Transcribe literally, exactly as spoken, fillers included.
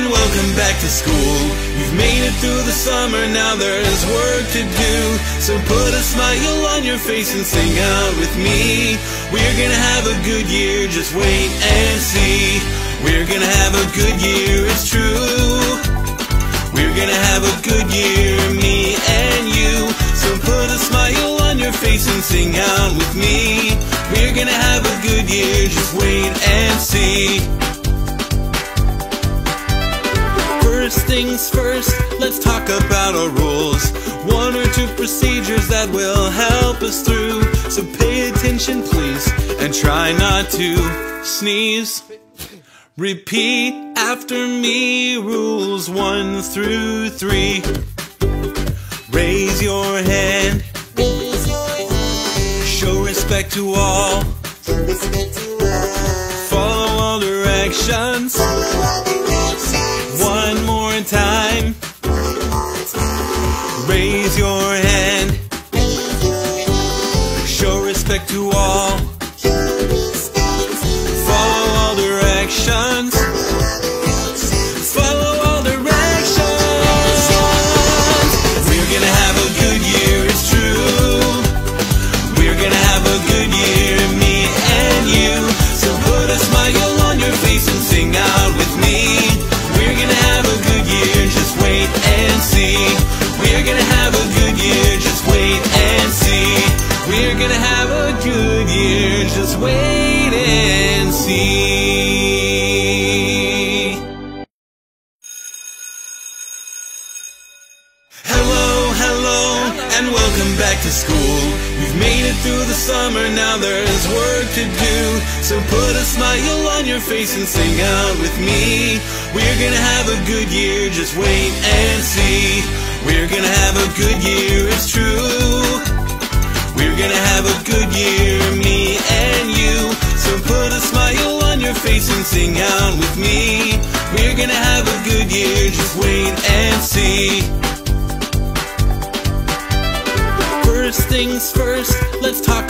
and welcome back to school. You've made it through the summer, now there's work to do. So put a smile on your face and sing out with me. We're gonna have a good year, just wait and see. We're gonna have a good year, it's true. We're gonna have a good year, me and you. So put a smile on your face and sing out with me. We're gonna have a good year, just wait and see. First things first, let's talk about our rules. One or two procedures that will help us through. So pay attention please, and try not to sneeze. Repeat after me, rules one through three. Raise your hand, raise your hand. Show respect to all, show respect to all. Follow all directions, follow all directions. One more time, one more time. Raise your hand, raise your hand. Show respect to all, show respect to all. Follow all directions, follow all directions. Follow all directions. We're gonna have a good year, it's true. We're gonna have a good year, me and you. So put a smile on your face and sing out with me. We're gonna have a good year, just wait and see. We're gonna have a good year, just wait and see. We're gonna have a good year, just wait and see. Welcome back to school. You've made it through the summer, now there's work to do. So put a smile on your face and sing out with me. We're gonna have a good year, just wait and see. We're gonna have a good year, it's true. We're gonna have a good year, me and you. So put a smile on your face and sing out with me. We're gonna have a good year, just wait and see. First things first, let's talk about